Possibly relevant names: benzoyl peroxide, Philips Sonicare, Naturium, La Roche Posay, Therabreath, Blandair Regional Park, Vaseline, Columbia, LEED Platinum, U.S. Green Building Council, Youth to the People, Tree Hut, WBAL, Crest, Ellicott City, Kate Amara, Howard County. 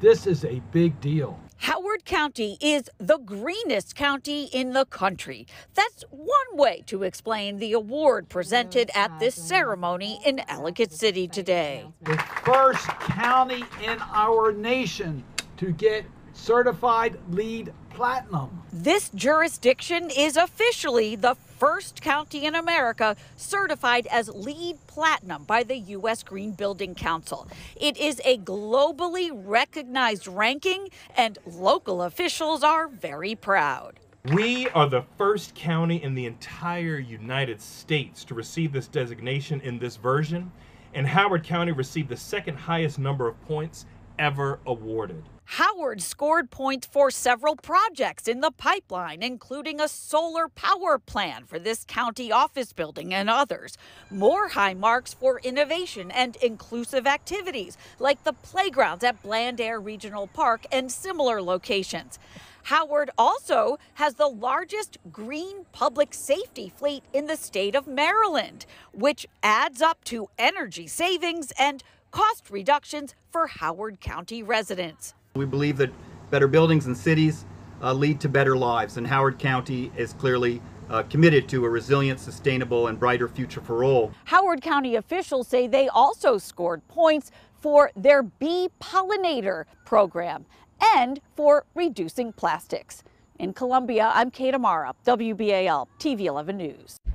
This is a big deal. Howard County is the greenest county in the country. That's one way to explain the award presented at this ceremony in Ellicott City today. The first county in our nation to get certified LEED Platinum. This jurisdiction is officially the first county in America certified as LEED Platinum by the U.S. Green Building Council. It is a globally recognized ranking, and local officials are very proud. We are the first county in the entire United States to receive this designation in this version, and Howard County received the second highest number of points ever awarded. Howard scored points for several projects in the pipeline, including a solar power plant for this county office building and others. More high marks for innovation and inclusive activities, like the playgrounds at Blandair Regional Park and similar locations. Howard also has the largest green public safety fleet in the state of Maryland, which adds up to energy savings and cost reductions for Howard County residents. We believe that better buildings and cities lead to better lives, and Howard County is clearly committed to a resilient, sustainable, and brighter future for all. Howard County officials say they also scored points for their bee pollinator program and for reducing plastics. In Columbia, I'm Kate Amara, WBAL TV 11 News.